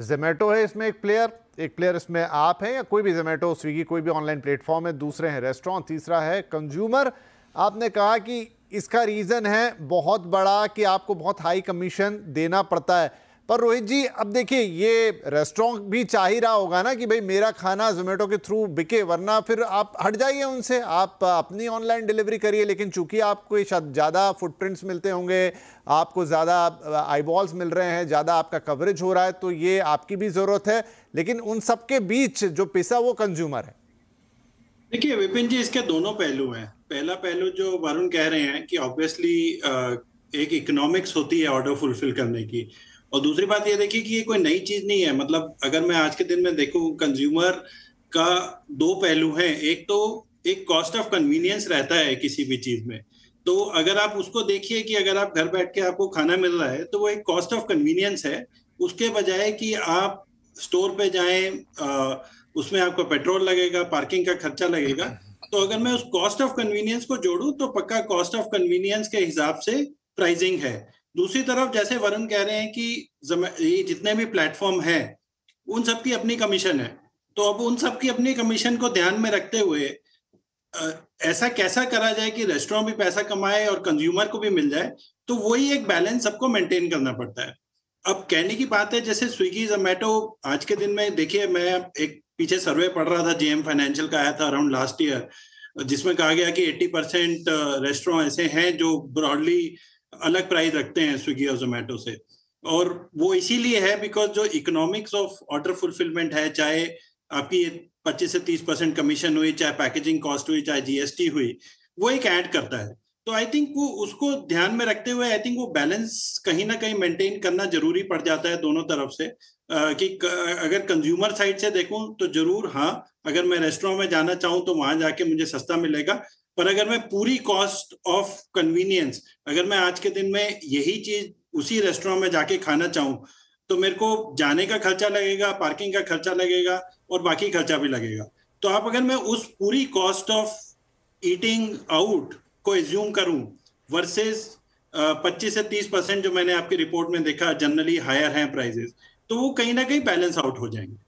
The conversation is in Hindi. ज़ोमैटो है इसमें एक प्लेयर इसमें आप हैं या कोई भी ज़ोमैटो स्विगी कोई भी ऑनलाइन प्लेटफॉर्म है, दूसरे हैं रेस्टोरेंट, तीसरा है कंज्यूमर। आपने कहा कि इसका रीज़न है बहुत बड़ा कि आपको बहुत हाई कमीशन देना पड़ता है, पर रोहित जी अब देखिए ये रेस्टोरेंट भी चाह ही रहा होगा ना कि भाई मेरा खाना ज़ोमैटो के थ्रू बिके, वरना फिर आप हट जाइए उनसे, आप अपनी ऑनलाइन डिलीवरी करिए। लेकिन चूंकि आपको शायद ज़्यादा फुटप्रिंट्स मिलते होंगे, आपको ज़्यादा आईबॉल्स मिल रहे हैं, ज़्यादा आपका कवरेज हो रहा है, तो ये आपकी भी ज़रूरत है, लेकिन उन सबके बीच जो पिसा वो कंज्यूमर है। देखिए विपिन जी, इसके दोनों पहलू हैं। पहला पहलू जो वरुण कह रहे हैं कि ऑब्वियसली एक इकोनॉमिक्स होती है ऑर्डर फुलफिल करने की, और दूसरी बात ये देखिए कि ये कोई नई चीज नहीं है। मतलब अगर मैं आज के दिन में देखूं, कंज्यूमर का दो पहलू हैं। एक तो एक कॉस्ट ऑफ कन्वीनियंस रहता है किसी भी चीज में, तो अगर आप उसको देखिए कि अगर आप घर बैठ के आपको खाना मिल रहा है तो वो एक कॉस्ट ऑफ कन्वीनियंस है, उसके बजाय कि आप स्टोर पे जाएं, उसमें आपको पेट्रोल लगेगा, पार्किंग का खर्चा लगेगा। तो अगर मैं उस कॉस्ट ऑफ कन्वीनियंस को जोड़ूं तो पक्का कॉस्ट ऑफ कन्वीनियंस के हिसाब से प्राइसिंग है। दूसरी तरफ जैसे वरुण कह रहे हैं कि ये जितने भी प्लेटफॉर्म हैं उन सबकी अपनी कमीशन है, तो अब उन सबकी अपनी कमीशन को ध्यान में रखते हुए ऐसा कैसा करा जाए कि रेस्टोरेंट भी पैसा कमाए और कंज्यूमर को भी मिल जाए, तो वही एक बैलेंस सबको मेंटेन करना पड़ता है। अब कहने की बात है जैसे स्विगी ज़ोमैटो आज के दिन में देखिए, मैं एक पीछे सर्वे पढ़ रहा था, जेएम फाइनेंशियल का आया था अराउंड लास्ट ईयर, जिसमें कहा गया कि 80% रेस्टोरेंट ऐसे हैं जो ब्रॉडली अलग प्राइस रखते हैं स्विगी और ज़ोमैटो से, और वो इसीलिए है बिकॉज जो इकोनॉमिक्स ऑफ ऑर्डर फुलफिलमेंट है, चाहे आपकी 25 से 30% कमीशन हुई, चाहे पैकेजिंग कॉस्ट हुई, चाहे जीएसटी हुई, वो एक ऐड करता है। तो आई थिंक वो उसको ध्यान में रखते हुए आई थिंक वो बैलेंस कहीं ना कहीं मेंटेन करना जरूरी पड़ जाता है दोनों तरफ से, कि अगर कंज्यूमर साइड से देखूं तो जरूर हाँ, अगर मैं रेस्टोरेंट में जाना चाहूं तो वहां जाके मुझे सस्ता मिलेगा, पर अगर मैं पूरी कॉस्ट ऑफ कन्वीनियंस, अगर मैं आज के दिन में यही चीज उसी रेस्टोरेंट में जाके खाना चाहूं तो मेरे को जाने का खर्चा लगेगा, पार्किंग का खर्चा लगेगा और बाकी खर्चा भी लगेगा। तो आप अगर मैं उस पूरी कॉस्ट ऑफ ईटिंग आउट को एज्यूम करूं वर्सेस 25 से 30% जो मैंने आपकी रिपोर्ट में देखा जनरली हायर हैं प्राइसेस, तो वो कहीं ना कहीं बैलेंस आउट हो जाएंगे।